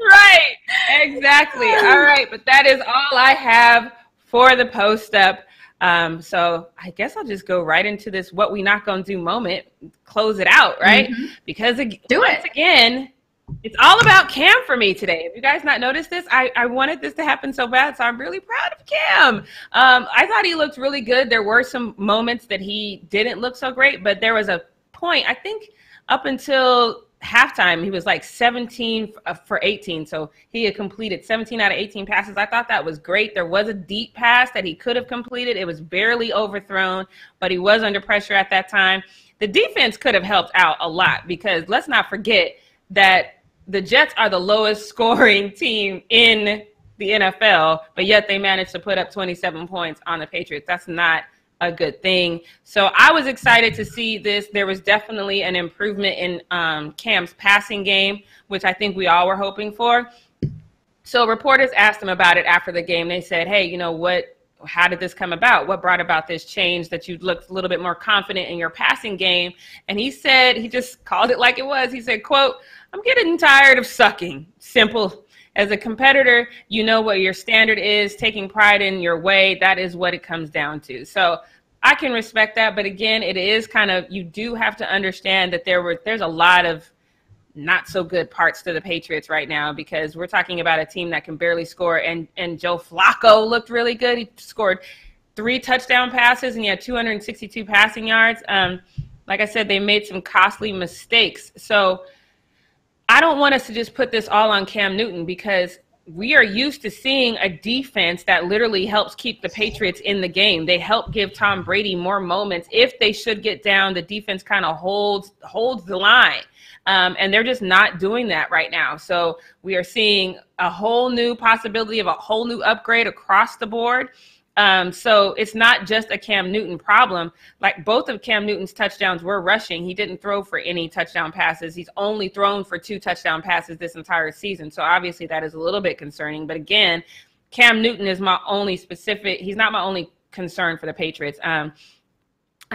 Right, exactly. All right, but that is all I have for the post-up. So I guess I'll just go right into this what we not going to do moment, close it out, right? Because once again, it's all about Cam for me today. Have you guys not noticed this? I wanted this to happen so bad, so I'm really proud of Cam. I thought he looked really good. There were some moments that he didn't look so great, but there was a point, I think up until halftime, he was like 17 for 18. So he had completed 17 out of 18 passes. I thought that was great. There was a deep pass that he could have completed. It was barely overthrown, but he was under pressure at that time. The defense could have helped out a lot because let's not forget that the Jets are the lowest scoring team in the NFL, but yet they managed to put up 27 points on the Patriots. That's not a good thing. So I was excited to see this. There was definitely an improvement in Cam's passing game, which I think we all were hoping for. So reporters asked him about it after the game. They said, hey, you know what? How did this come about? What brought about this change that you looked a little bit more confident in your passing game? And he said, he just called it like it was. He said, quote, I'm getting tired of sucking. Simple. As a competitor, you know what your standard is, taking pride in your way. That is what it comes down to. So I can respect that. But again, it is kind of, you do have to understand that there's a lot of not so good parts to the Patriots right now, because we're talking about a team that can barely score. And Joe Flacco looked really good. He scored 3 touchdown passes and he had 262 passing yards. Like I said, they made some costly mistakes. So I don't want us to just put this all on Cam Newton, because we are used to seeing a defense that literally helps keep the Patriots in the game. They help give Tom Brady more moments. If they should get down, the defense kind of holds the line. And they're just not doing that right now. So we are seeing a whole new possibility of a whole new upgrade across the board. So it's not just a Cam Newton problem. Like, both of Cam Newton's touchdowns were rushing. He didn't throw for any touchdown passes. He's only thrown for 2 touchdown passes this entire season. So obviously that is a little bit concerning. But again, Cam Newton is my only specific, he's not my only concern for the Patriots. I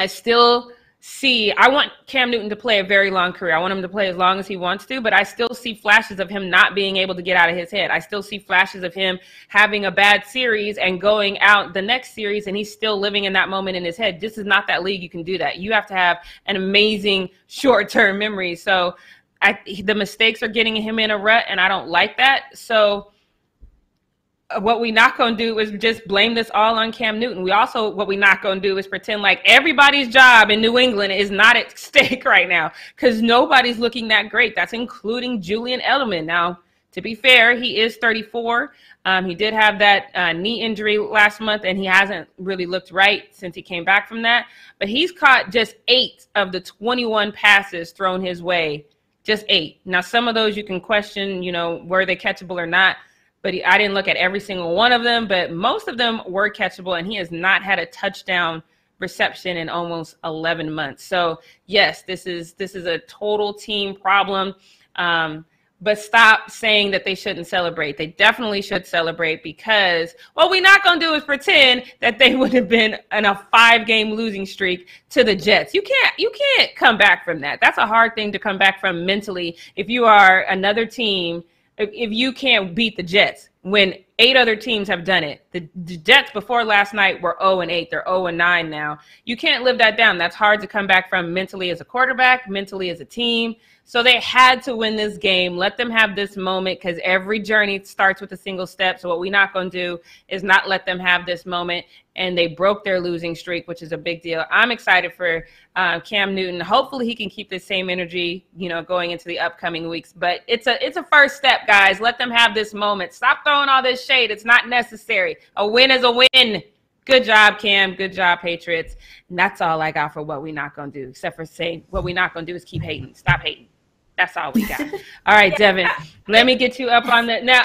still see, I want Cam Newton to play a very long career. I want him to play as long as he wants to, but I still see flashes of him not being able to get out of his head. I still see flashes of him having a bad series and going out the next series, and he's still living in that moment in his head. This is not that league you can do that. You have to have an amazing short-term memory. So the mistakes are getting him in a rut, and I don't like that. So what we not going to do is just blame this all on Cam Newton. What we not going to do is pretend like everybody's job in New England is not at stake right now, because nobody's looking that great. That's including Julian Edelman. Now, to be fair, he is 34. He did have that knee injury last month, and he hasn't really looked right since he came back from that. But he's caught just 8 of the 21 passes thrown his way, just 8. Now, some of those you can question, you know, were they catchable or not? But I didn't look at every single one of them, but most of them were catchable, and he has not had a touchdown reception in almost 11 months. So yes, this is a total team problem. But stop saying that they shouldn't celebrate. They definitely should celebrate, because what we're not going to do is pretend that they would have been in a 5-game losing streak to the Jets. You can't come back from that. That's a hard thing to come back from mentally if you are another team. If you can't beat the Jets, when 8 other teams have done it, the Jets before last night were 0-8. They're 0-9 now. You can't live that down. That's hard to come back from mentally as a quarterback, mentally as a team. So they had to win this game. Let them have this moment, because every journey starts with a single step. So what we're not going to do is not let them have this moment. And they broke their losing streak, which is a big deal. I'm excited for Cam Newton. Hopefully he can keep the same energy, you know, going into the upcoming weeks. But it's a first step, guys. Let them have this moment. Stop throwing all this shade. It's not necessary. A win is a win. Good job, Cam. Good job, Patriots. And that's all I got for what we're not going to do, except for saying what we're not going to do is keep hating. Stop hating. That's all we got. All right, Devin, let me get you up on that. Now,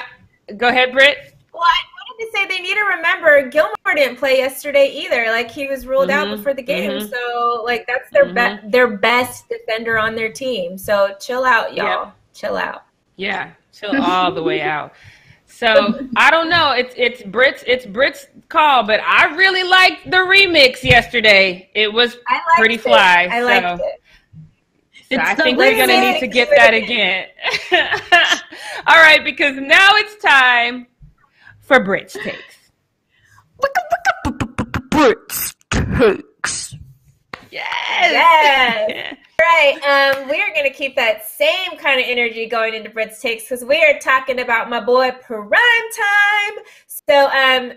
go ahead, Britt. What? To say they need to remember Gilmore didn't play yesterday either. Like, he was ruled out before the game. So like, that's their best defender on their team. So chill out, y'all. Yep. Chill out. Yeah, chill all the way out. So I don't know. It's Britt's call, but I really liked the remix yesterday. It was pretty fly. I liked it. So I think we're going to need to get that again. All right, because now it's time for Britt's Takes. Britt's Takes. Yes. Right. We are going to keep that same kind of energy going into Britt's Takes, because we are talking about my boy Prime Time. So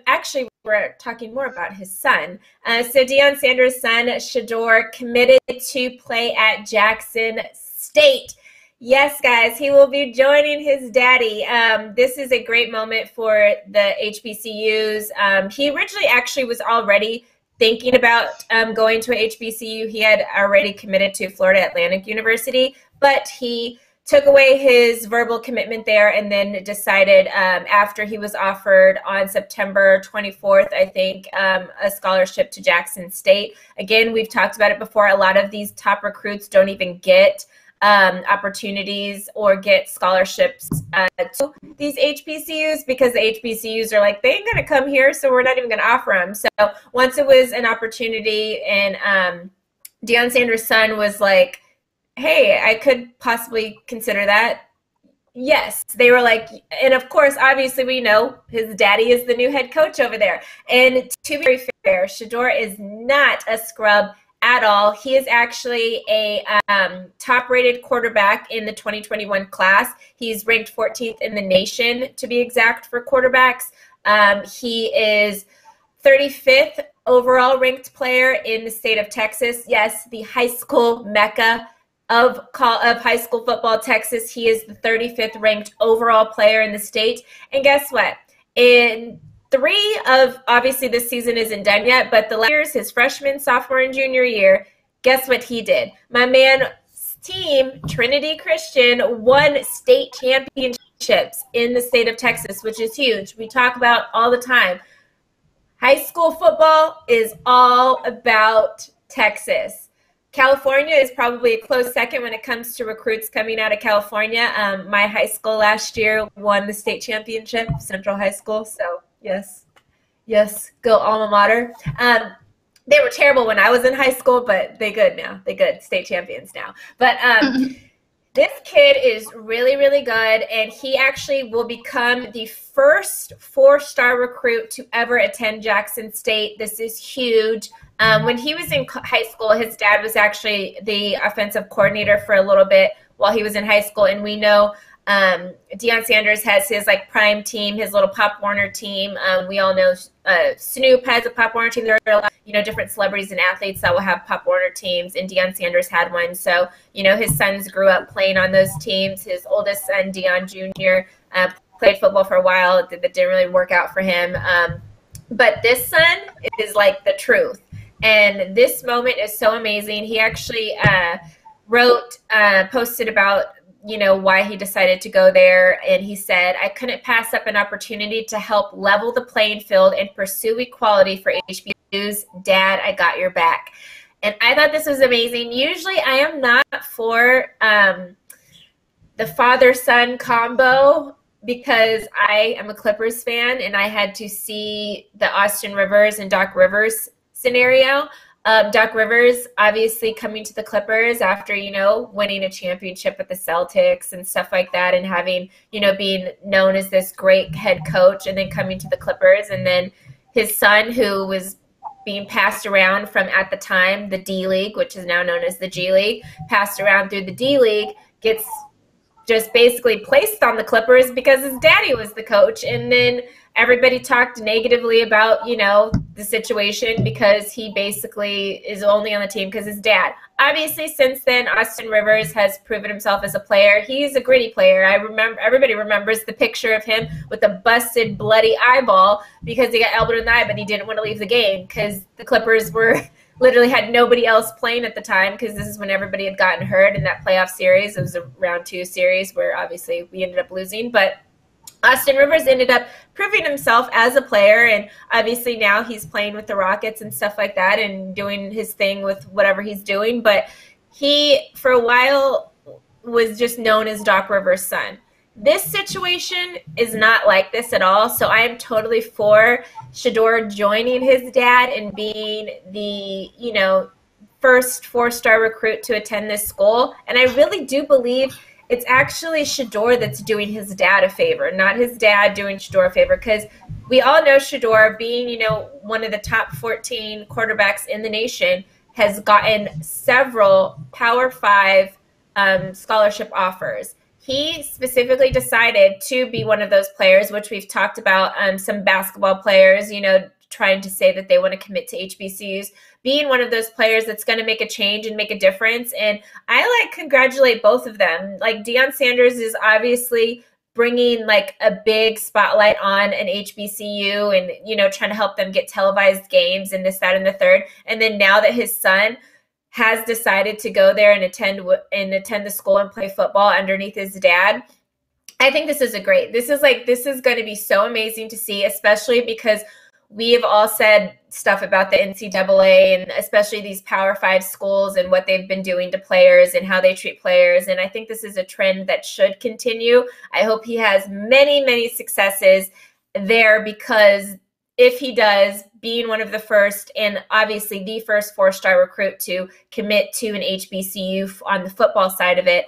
actually, we're talking more about his son. So Deion Sanders' son, Shador, committed to play at Jackson State. Yes, guys, he will be joining his daddy. This is a great moment for the HBCUs. He originally actually was already thinking about going to an HBCU. He had already committed to Florida Atlantic University, but he took away his verbal commitment there and then decided after he was offered on September 24th, I think, a scholarship to Jackson State. Again, we've talked about it before. A lot of these top recruits don't even get opportunities or get scholarships to these HBCUs, because the HBCUs are like, they ain't gonna come here, so we're not even gonna offer them. So once it was an opportunity, and Deion Sanders' son was like, hey, I could possibly consider that, Yes, they were like, and of course, obviously, we know his daddy is the new head coach over there. And to be very fair, Shador is not a scrub at all. He is actually a top-rated quarterback in the 2021 class. He's ranked 14th in the nation, to be exact, for quarterbacks. He is 35th overall ranked player in the state of Texas. Yes, the high school mecca of high school football, Texas. He is the 35th ranked overall player in the state. And guess what? In three of, obviously this season isn't done yet, but the last years, his freshman, sophomore, and junior year, guess what he did? My man's team, Trinity Christian, won state championships in the state of Texas, which is huge. We talk about all the time. High school football is all about Texas. California is probably a close second when it comes to recruits coming out of California. My high school last year won the state championship, Central High School. So, yes, go alma mater. They were terrible when I was in high school, but they good now. They good, state champions now. But this kid is really, really good, and he actually will become the first four-star recruit to ever attend Jackson State. This is huge. When he was in high school, his dad was actually the offensive coordinator for a little bit while he was in high school. And we know Deion Sanders has his, like, prime team, his little Pop Warner team. We all know Snoop has a Pop Warner team. There are a lot, different celebrities and athletes that will have Pop Warner teams, and Deion Sanders had one. So, his sons grew up playing on those teams. His oldest son, Deion Jr., played football for a while. That didn't really work out for him. But this son is, like, the truth. And this moment is so amazing. He actually posted about, why he decided to go there. And he said, "I couldn't pass up an opportunity to help level the playing field and pursue equality for HBCUs. Dad, I got your back." And I thought this was amazing. Usually I am not for the father-son combo, because I am a Clippers fan and I had to see the Austin Rivers and Doc Rivers scenario. Doc Rivers obviously coming to the Clippers after, winning a championship with the Celtics and stuff like that, and having, being known as this great head coach, and then coming to the Clippers, and then his son, who was being passed around from, at the time, the D League, which is now known as the G League, passed around through the D League, gets just basically placed on the Clippers because his daddy was the coach. And then everybody talked negatively about, the situation because he basically is only on the team because his dad. Obviously, since then, Austin Rivers has proven himself as a player. He's a gritty player. Everybody remembers the picture of him with a busted, bloody eyeball because he got elbowed in the eye, but he didn't want to leave the game because the Clippers were literally had nobody else playing at the time, because this is when everybody had gotten hurt in that playoff series. It was a round 2 series where obviously we ended up losing, but Austin Rivers ended up proving himself as a player, and obviously now he's playing with the Rockets and stuff like that and doing his thing with whatever he's doing. But he, for a while, was just known as Doc Rivers' son. This situation is not like this at all, so I am totally for Shador joining his dad and being the, first four-star recruit to attend this school. And I really do believe it's actually Shador that's doing his dad a favor, not his dad doing Shador a favor, because we all know Shador, being, one of the top 14 quarterbacks in the nation, has gotten several Power 5 scholarship offers. He specifically decided to be one of those players, which we've talked about, some basketball players, trying to say that they want to commit to HBCUs, being one of those players that's going to make a change and make a difference. And I congratulate both of them. Deion Sanders is obviously bringing a big spotlight on an HBCU and, trying to help them get televised games and this, that, and the third. And then now that his son has decided to go there and attend the school and play football underneath his dad, I think this is this is going to be so amazing to see, especially because we've all said stuff about the NCAA and especially these Power 5 schools and what they've been doing to players and how they treat players. And I think this is a trend that should continue. I hope he has many, many successes there, because if he does, being one of the first and obviously the first four-star recruit to commit to an HBCU on the football side of it,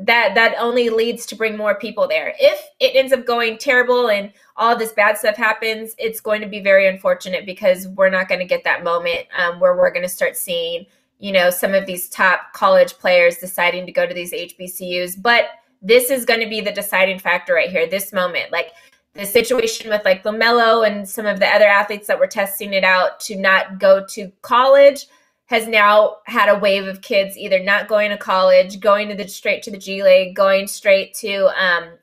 that only leads to bring more people there. If it ends up going terrible and all this bad stuff happens, it's going to be very unfortunate because we're not going to get that moment where we're going to start seeing, you know, some of these top college players deciding to go to these HBCUs. But this is going to be the deciding factor right here, this moment. Like the situation with like LaMelo and some of the other athletes that were testing it out to not go to college has now had a wave of kids either not going to college, going to the straight to the G League, going straight to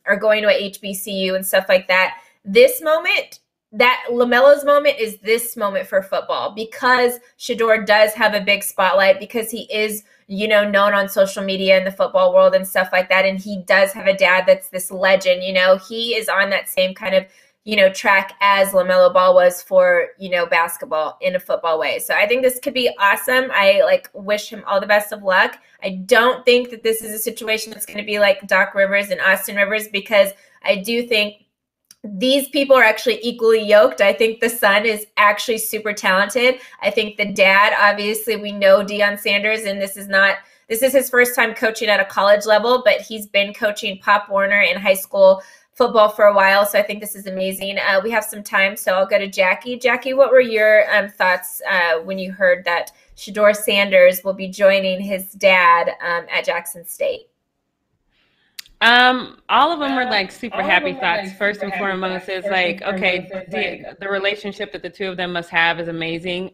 or going to a HBCU and stuff like that. This moment, that LaMelo's moment is this moment for football because Shador does have a big spotlight because he is, you know, known on social media in the football world and stuff like that. And he does have a dad that's this legend, you know, he is on that same kind of, you know, track as LaMelo Ball was for, you know, basketball in a football way. So I think this could be awesome. I like wish him all the best of luck. I don't think that this is a situation that's going to be like Doc Rivers and Austin Rivers because I do think these people are actually equally yoked. I think the son is actually super talented. I think the dad, obviously, we know Deion Sanders, and this is his first time coaching at a college level, but he's been coaching Pop Warner in high school football for a while, so I think this is amazing. We have some time, so I'll go to Jackie. Jackie, what were your thoughts when you heard that Shador Sanders will be joining his dad at Jackson State? All of them were like super happy thoughts. First and foremost is like, okay, the relationship that the two of them must have is amazing.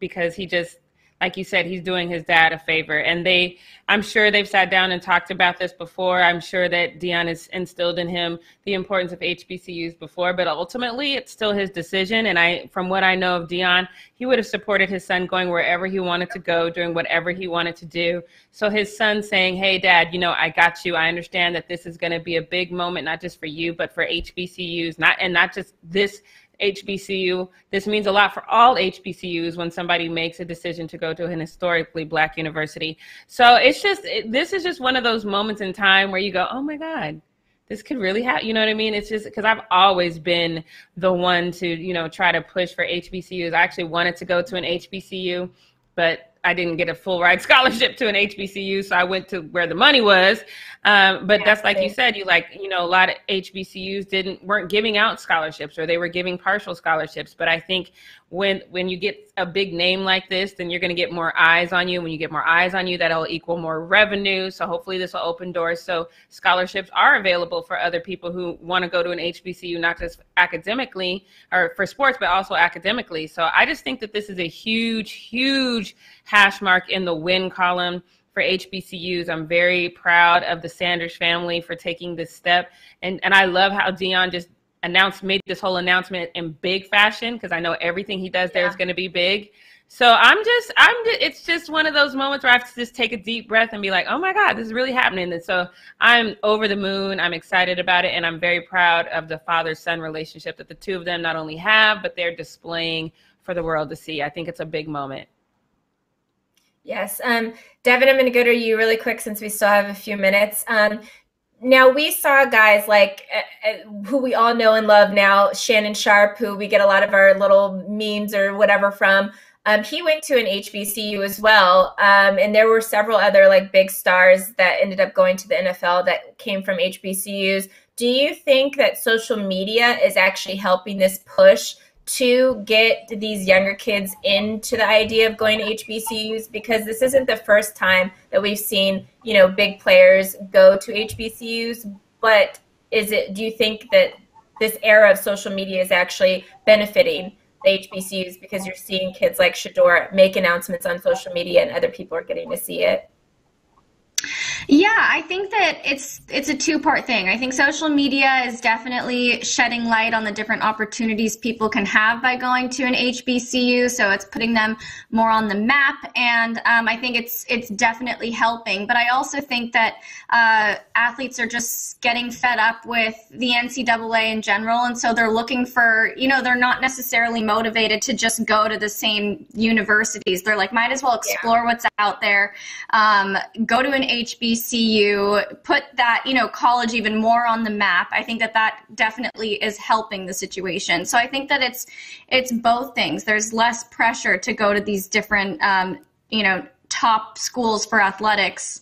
Because he just, like you said, he's doing his dad a favor, and I'm sure they've sat down and talked about this before. I'm sure that Deion has instilled in him the importance of HBCUs before, but ultimately it's still his decision. And from what I know of Deion, he would have supported his son going wherever he wanted to go, doing whatever he wanted to do. So his son saying, hey dad, you know, I got you. I understand that this is going to be a big moment, not just for you, but for HBCUs, not just this HBCU. This means a lot for all HBCUs when somebody makes a decision to go to an historically black university. So it's just, this is just one of those moments in time where you go, oh my God, this could really happen. You know what I mean? It's just because I've always been the one to, you know, try to push for HBCUs. I actually wanted to go to an HBCU, but I didn't get a full ride scholarship to an HBCU, so I went to where the money was. But yeah, that's like you said, a lot of HBCUs weren't giving out scholarships, or they were giving partial scholarships. But I think when you get a big name like this, then you're going to get more eyes on you. When you get more eyes on you, that'll equal more revenue. So hopefully this will open doors so scholarships are available for other people who want to go to an HBCU, not just academically or for sports, but also academically. So I just think that this is a huge, huge hash mark in the win column for HBCUs. I'm very proud of the Sanders family for taking this step. And I love how Deion just made this whole announcement in big fashion, because I know everything he does there is going to be big. So it's just one of those moments where I have to just take a deep breath and be like, oh my God, this is really happening. And so I'm over the moon. I'm excited about it. And I'm very proud of the father-son relationship that the two of them not only have, but they're displaying for the world to see. I think it's a big moment. Yes. Devin, I'm going to go to you really quick since we still have a few minutes. Now, we saw guys like who we all know and love now, Shannon Sharp, who we get a lot of our little memes or whatever from. He went to an HBCU as well. And there were several other like big stars that ended up going to the NFL that came from HBCUs. Do you think that social media is actually helping this push to get these younger kids into the idea of going to HBCUs? Because this isn't the first time that we've seen, you know, big players go to HBCUs, but do you think that this era of social media is actually benefiting the HBCUs because you're seeing kids like Shador make announcements on social media and other people are getting to see it? Yeah, I think that it's a two-part thing. I think social media is definitely shedding light on the different opportunities people can have by going to an HBCU, so it's putting them more on the map, and I think it's definitely helping. But I also think that athletes are just getting fed up with the NCAA in general, and so they're looking for, you know, they're not necessarily motivated to just go to the same universities. They're like, might as well explore what's out there, go to an HBCU, put that, you know, college even more on the map. I think that definitely is helping the situation. So I think that it's both things. There's less pressure to go to these different, you know, top schools for athletics,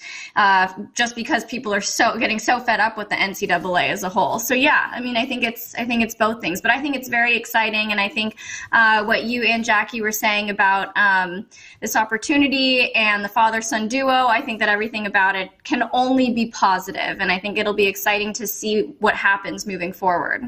just because people are getting so fed up with the NCAA as a whole. So yeah, I mean, I think it's both things, but I think it's very exciting. And I think what you and Jackie were saying about this opportunity and the father-son duo, I think that everything about it can only be positive, and I think it'll be exciting to see what happens moving forward.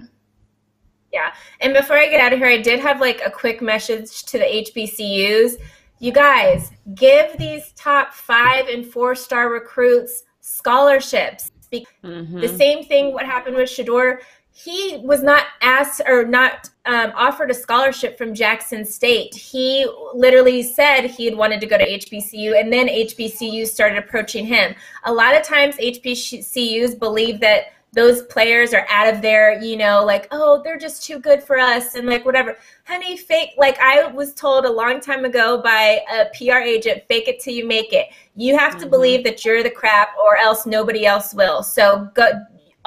Yeah, and before I get out of here, I did have like a quick message to the HBCUs. You guys, give these top 5- and 4-star recruits scholarships. Mm-hmm. The same thing what happened with Shador. He was not asked or not offered a scholarship from Jackson State. He literally said he had wanted to go to HBCU, and then HBCU started approaching him. A lot of times HBCUs believe that those players are out of their, you know, like, oh, they're just too good for us and like whatever. Honey, fake, like I was told a long time ago by a PR agent, fake it till you make it. You have to believe that you're the crap or else nobody else will. So go.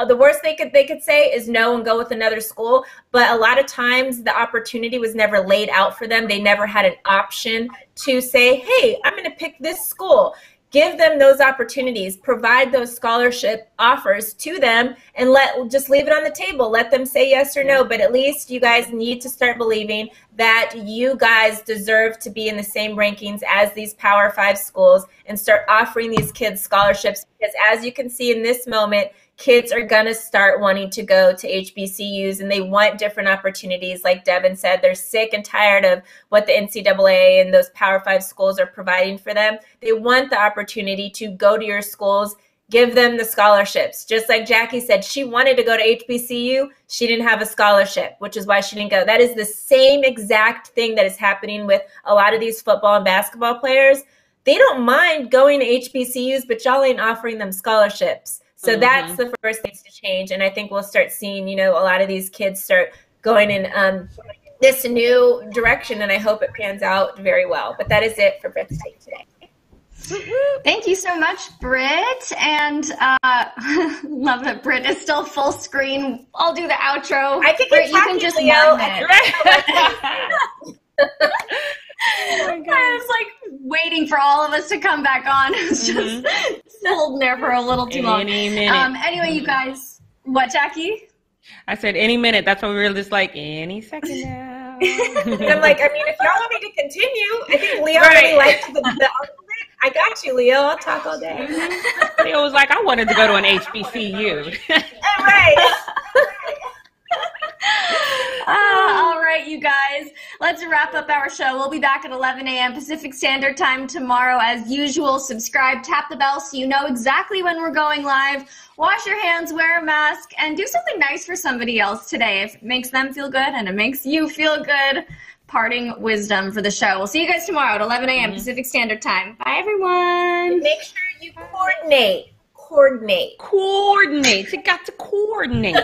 The worst they could say is no and go with another school, but a lot of times the opportunity was never laid out for them. They never had an option to say, hey, I'm going to pick this school. Give them those opportunities, provide those scholarship offers to them, and just leave it on the table. Let them say yes or no, but at least you guys need to start believing that you guys deserve to be in the same rankings as these Power 5 schools and start offering these kids scholarships, because as you can see in this moment, kids are going to start wanting to go to HBCUs, and they want different opportunities. Like Devin said, they're sick and tired of what the NCAA and those Power 5 schools are providing for them. They want the opportunity to go to your schools, give them the scholarships. Just like Jackie said, she wanted to go to HBCU. She didn't have a scholarship, which is why she didn't go. That is the same exact thing that is happening with a lot of these football and basketball players. They don't mind going to HBCUs, but y'all ain't offering them scholarships. So that's the first thing to change, and I think we'll start seeing, you know, a lot of these kids start going in this new direction, and I hope it pans out very well. But that is it for Britt's Take today. Thank you so much, Britt, and love that Britt is still full screen. I'll do the outro. I think Britt, you can just know it. Oh, I was like waiting for all of us to come back on. It's just holding there for a little too long. Anyway, you guys, what, Jackie? I said any minute. That's what we were just like, any second now. I'm like, I mean, if y'all want me to continue, I think Leo really liked the I got you, Leo. I'll talk all day. Leo was like, I wanted to go to an HBCU. All right. All right, you guys, let's wrap up our show. We'll be back at 11 a.m. Pacific Standard Time tomorrow as usual. Subscribe, tap the bell so you know exactly when we're going live. Wash your hands, wear a mask, and do something nice for somebody else today. If it makes them feel good and it makes you feel good, parting wisdom for the show. We'll see you guys tomorrow at 11 a.m. Pacific Standard Time. Bye, everyone. Make sure you coordinate. Coordinate. Coordinate. You got to coordinate.